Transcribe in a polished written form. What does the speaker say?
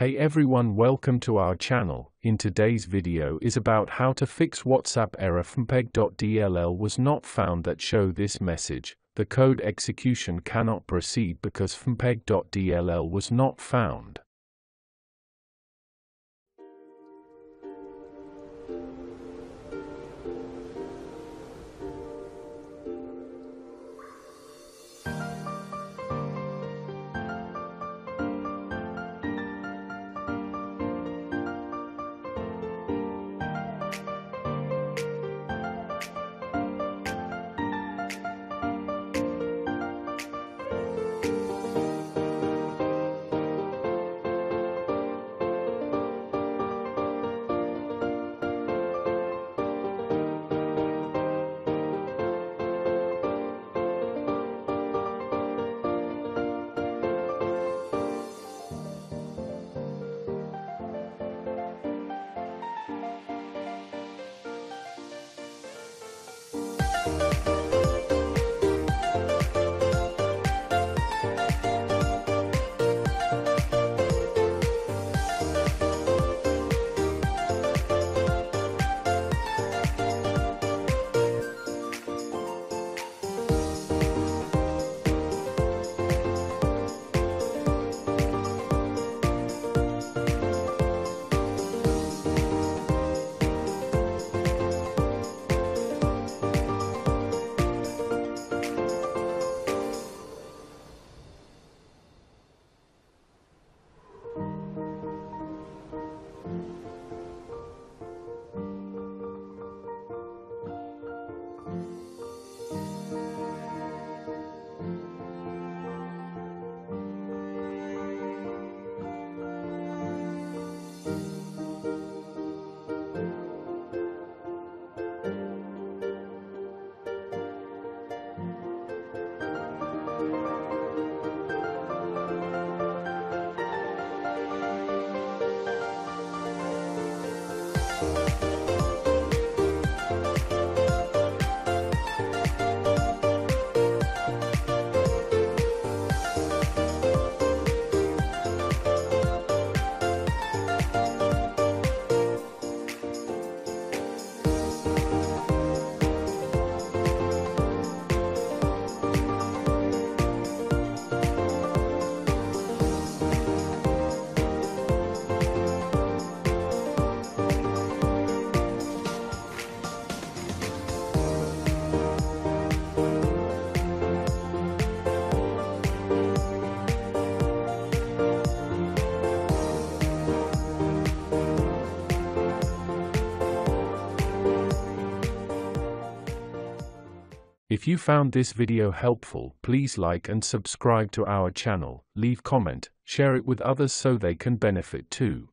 Hey everyone, welcome to our channel. In today's video is about how to fix WhatsApp error ffmpeg.dll was not found that show this message. The code execution cannot proceed because ffmpeg.dll was not found. If you found this video helpful, please like and subscribe to our channel, leave comment, share it with others so they can benefit too.